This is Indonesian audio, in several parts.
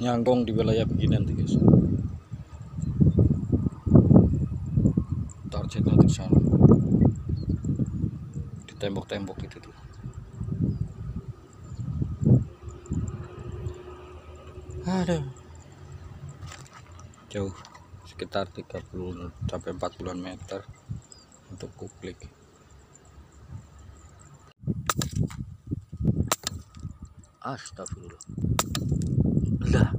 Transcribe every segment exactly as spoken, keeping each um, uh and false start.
nyangkong di wilayah begini nanti guys. Targetnya di sana, di tembok-tembok itu tuh. Aduh, jauh sekitar tiga puluh sampai empat puluh meter untuk kuklik. Astagfirullah. Lah.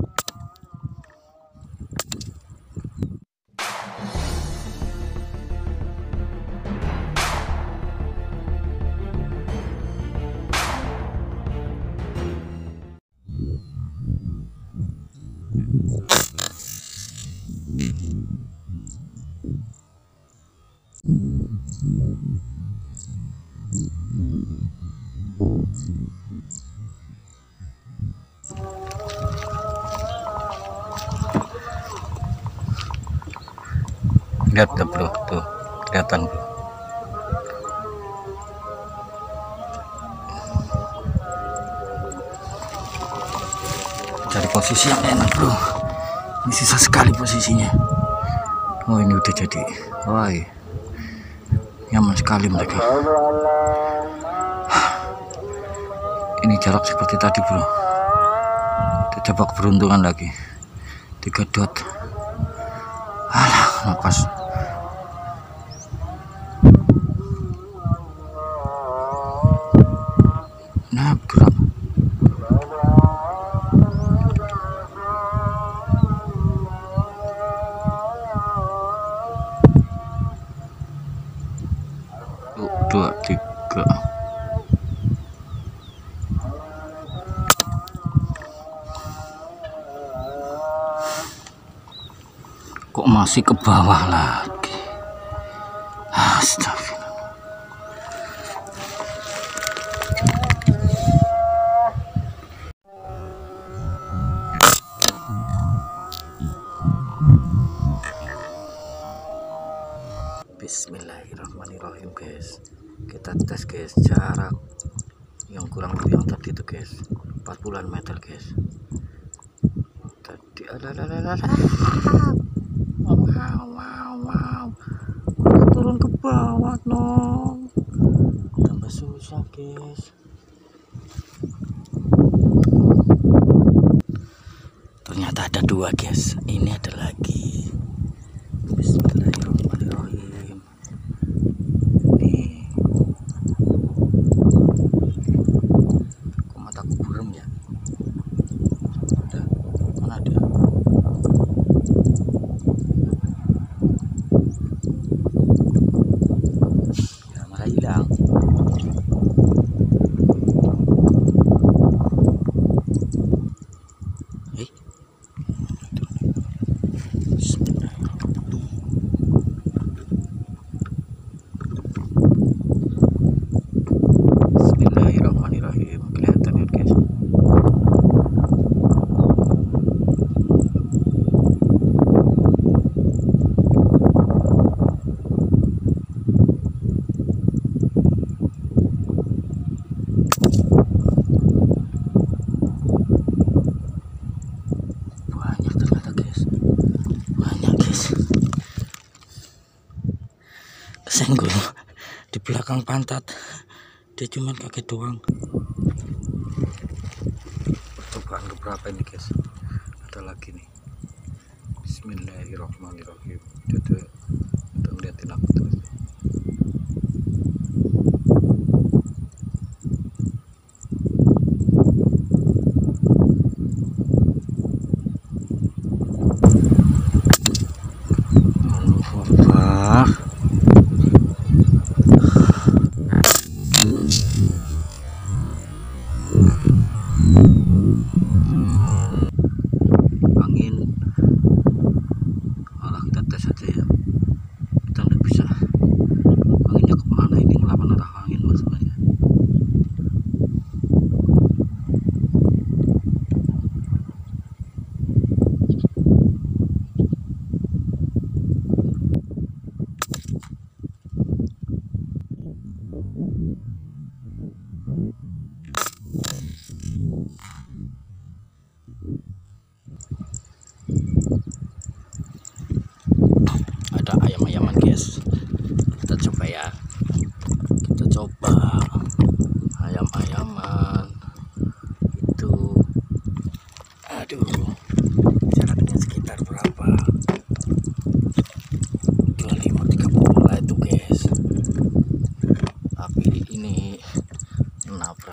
Lihat tuh bro, tuh kelihatan bro. Cari posisi yang enak bro. Ini susah sekali posisinya. Oh ini udah jadi, woi, nyaman sekali mereka. Ini jarak seperti tadi bro. Kita coba keberuntungan lagi. Tiga dot. Alah, napas. dua tiga kok masih ke bawah lagi. Astagfirullah. Bismillahirrahmanirrahim guys, kita tes guys jarak yang kurang lebih yang tadi itu guys, empat puluhan meter guys tadi. Ada ada ada wow wow wow, turun ke bawah dong, tambah susah guys. Ternyata ada dua guys, ini ada lagi. Kesenggol di belakang pantat, dia cuman kaget doang. Percobaan keberapa ini guys, ada lagi nih. Bismillahirrahmanirrahim. Jadi untuk liatin aku terus. Angin malah kita tes aja ya, kita udah bisa.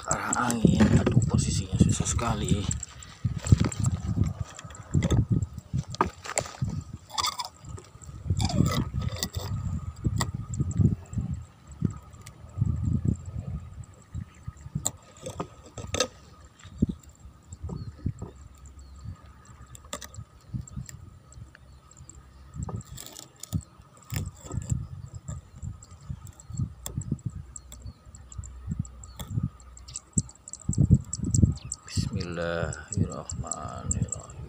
ke arah angin. Aduh, posisinya susah sekali. Bismillahirrahmanirrahim.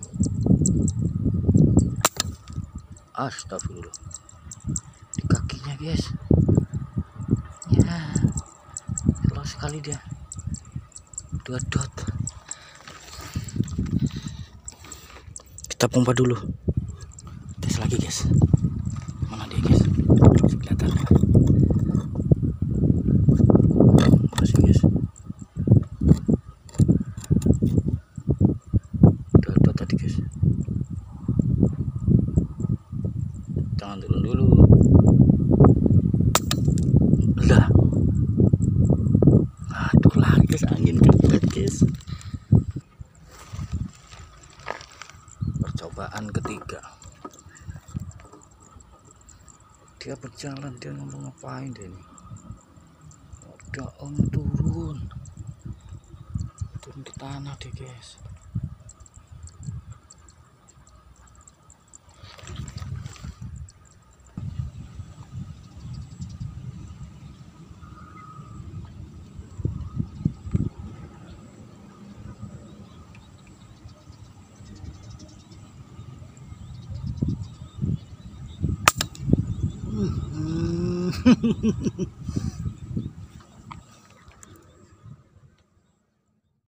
Astagfirullah. Di kakinya, guys. Ya. Jelas sekali dia. Dua dot. Kita pompa dulu. Tes lagi, guys. Mana dia, guys? Kelihatan enggak? Masih, guys. Jangan turun dulu. Udah. Aduh lagi, guys, angin kencang, guys. Percobaan ketiga. Dia berjalan, dia ngomong ngapain dia ini? Udah om turun. Turun ke tanah deh, guys. Hmm.